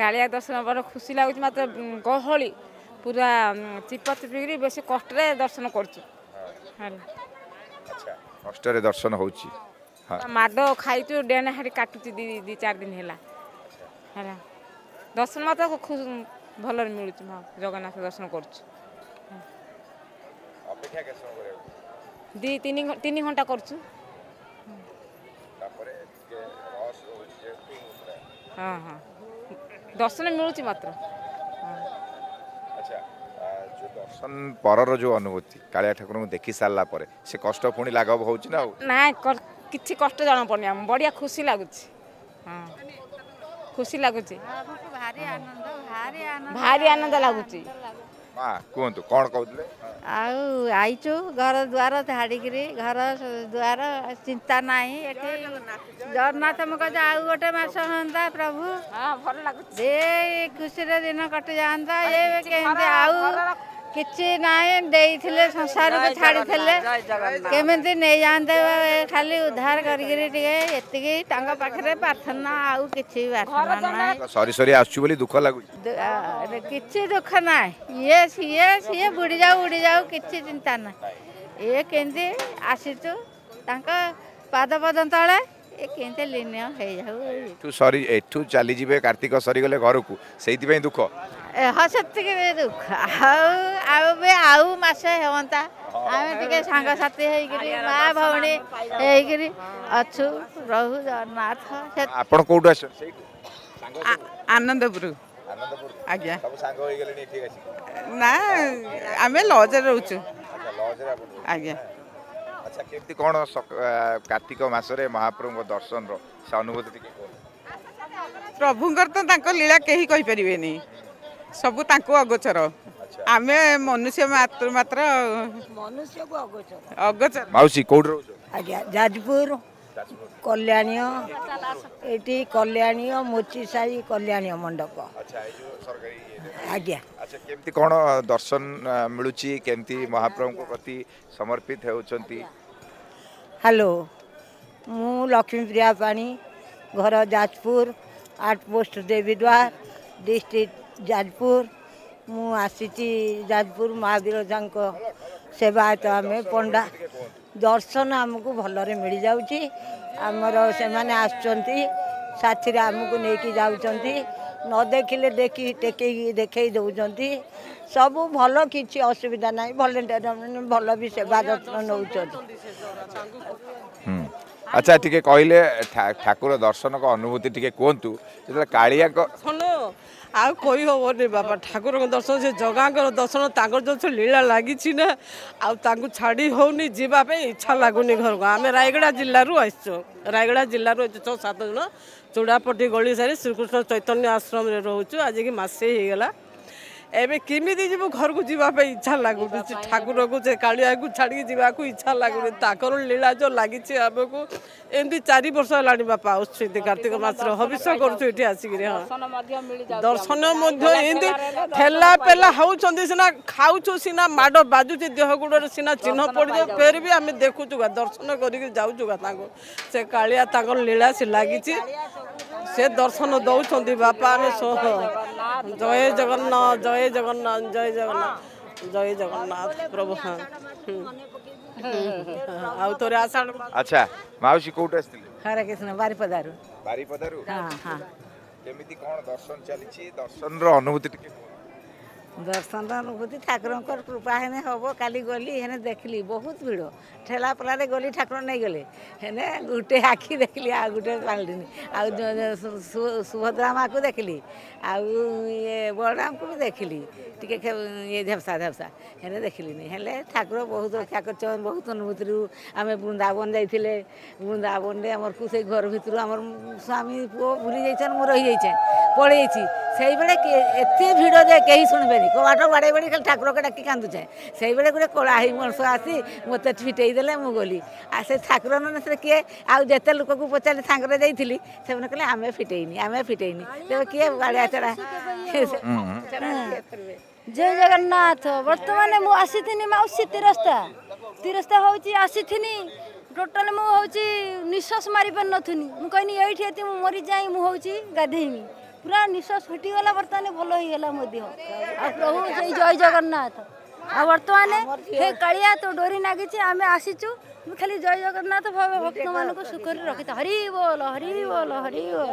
कालिया दर्शन बड़ खुशी लगुच मत गहली पूरा चिपा चिपिक बस कष्ट दर्शन कर दर्शन हो मद खाई डेण हाड़ी काटुच दी चार दिन है दर्शन मत भल मिलू जगन्नाथ दर्शन कर दी तीन घंटा कर हाँ हाँ दर्शन मिलूँ मात्र। अच्छा जो दर्शन पर जो अनुभूति कालिया ठाकुर को देखी सारा से कष्ट पुणी लाघव हो ना किसी कष्ट जाना पड़नी आम बढ़िया खुशी लगुच हाँ खुशी लगुच भारी आनंद लगुच कहतु कौन कहते आईचु घर द्वार धाड़िक घर द्वार चिंता ना जगन्नाथ मुझे आउ गोटे मस हाँ प्रभु ये खुशी दिन कटि जाता ये कमी आउ किसी ना दे संसार को छाड़ी केमी नहीं जाते खाली उद्धार करके प्रार्थना आउ कि सरी सरी आसुली दुख लगू कि दुख ना ये सीए सीए बुड़ी जाऊ कि चिंता ना ये केमी आसीचु पाद पद तले चलीजे कार्तिक सरीगले घर को दुख हाँ से दुख आसे हाँ आम सांगसाथी माँ भाई अच्छु प्रभु जगन्नाथ आपड़ कौट आनंदपुर आज्ञा ना आम लज रोचु आज्ञा अच्छा केमती कौन कार्तिक मासरे महाप्रभु दर्शन अनुभूति प्रभुंर तो लीला कहीं कहींपर नहीं सब अगोचर आम मनुष्य मात्र मात्र मनुष्य को अगोचर अगोचर मौसी कौट आज्ञा जाजपुर कल्याणी ये कल्याणी मोची साई कल्याणी मंडप आज्ञा अच्छा केमती कौन दर्शन मिलूची केमती महाप्रभु को प्रति समर्पित होचंती हेलो मु लक्ष्मीप्रिया पाणी घर जाजपुर आउटपोस्ट देवीद्वार डिस्ट्रिक्ट जाजपुर मु आसीची जाजपुर महावीरजा सेवायत आम पंडा दर्शन आमको भलरे मिल जाऊँगी आमर से मैंने आसती आमको लेकिन जाऊँगी न देखिले देखी टेक देखे दौरान सब भल कि असुविधा ना भलेंटियर भल भी सेवा जत्न नौ। अच्छा टी कहले ठाकुर दर्शन का अनुभूति टी कहतु जो कालिया आउ कही हेनी बाबा ठाकुर दर्शन से जगह दर्शन तर जो लीला लगी छाड़ी होनी जीवाई इच्छा लगुनि घर को आम रायगढ़ जिलू आसो रायगढ़ जिलूर 6-7 जन चूड़ापटी गली सारी श्रीकृष्ण चैतन्य आश्रम रोचु आज की मसे होगा एवं किमी जीव घर को जीवाई इच्छा लगुनि ठाकुर को कालिया को छाड़ी जावाक इच्छा लगुनि ताकर लीला जो लगी आमको एमती 4 वर्ष है बापा आसुच्च कार्तिक मास हविष करी हाँ दर्शन एमती ठेला पेला होती सीना खाऊ सीना माड़ बाजुचे देह गुड़ सीना चिन्ह पड़े फेर भी आम देखुगा दर्शन करा का लीला से लगी से दर्शन दौरान बापा आम जय जगन्नाथ जय जगन्नाथ जय जगन्नाथ जय जगन्नाथ प्रभु हाँ आउे आषाढ़। अच्छा मावसी कौट हरे कृष्ण बारीपदारू हाँ केमिति कौन दर्शन चली दर्शन अनुभूति दर्शन अनुभूति ठाकुर कृपा हेने हम काली गली हेने देखली बहुत भिड़ ठेला पलारे गली ठाकुर नहीं गले हेने गोटे आखि देखली आ गोटे पालटिनी सुभद्रा माँ को देखली आए बलराम को भी देखली टी ये झेपसा झेपसा हेने देखली नहीं हेले ठाकुर बहुत रक्षा कर बहुत अनुभूति आम वृंदावन जाइए वृंदावन में आम से घर भितर आम स्वामी पुओ भूली जाइन मुझे रही जाए पड़े से एते भिड़ जे कहीं शुणबे कबाट बाड़े बाड़ी खाली ठाकुर को डाक कांदुचे से बेले गोटे कड़ाही मनुष्य आसी मत फिटेदेले मु गली आ से ठाकुर न किए आते लोक को पचारे सांगे जाइली से कहले आमे फिटेनी तेरे किए गाड़िया चढ़ा जय जगन्नाथ। बर्तमान मु आसी मौसी तीरस्ता तीरस्ता हूँ आसी टोटाल मुझे निश्वास मारिपार नी मुझे ये मरी जाए मुझे गाधेमी पूरा निश्वास फुटीगला बर्तमान भल होगा मो देह आ प्रभु से जय जगन्नाथ आ बर्तमान हे कालिया तो डोरी नागी आम आसीचु खाली जय जगन्नाथ भक्त मानक सुखर रखी हरि बोल हरि बोल हरि बोल।